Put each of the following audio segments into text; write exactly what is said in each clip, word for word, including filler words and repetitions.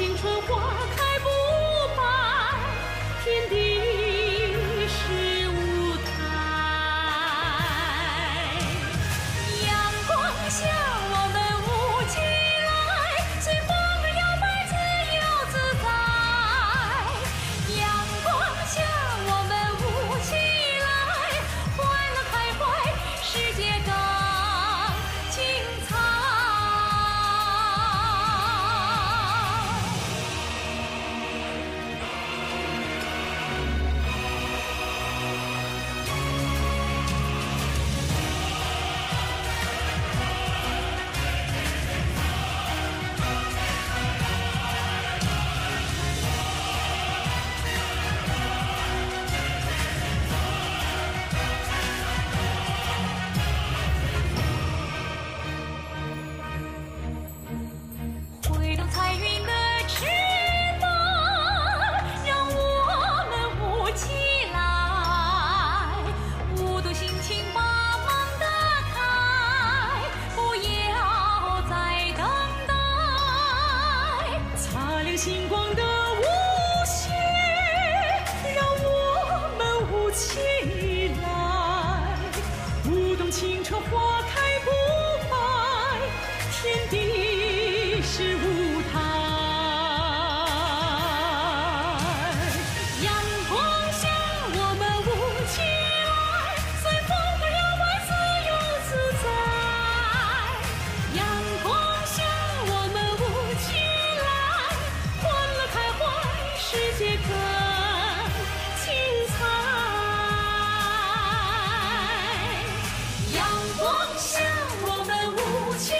青春花开不败，天地是舞台。阳光下我们舞起来，随风摇摆自由自在。阳光下我们舞起来，欢乐开怀，世界更精彩。星光的舞鞋，让我们舞起来，舞动青春花开不败，天地是舞台。阳光下我们舞起来，随风摇摆自由自在。阳光下我们舞起来，世界更精彩。阳光下我们舞起来，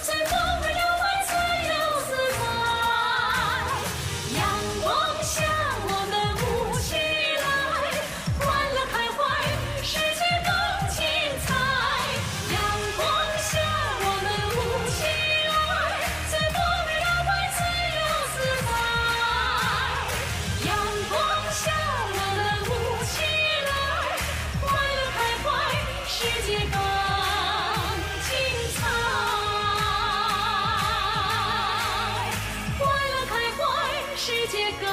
随风摇摆自由自在。阳光下我们舞起来，欢乐开怀，世界更精彩。阳光下我们舞起来，随风摇摆自由自在。世界高。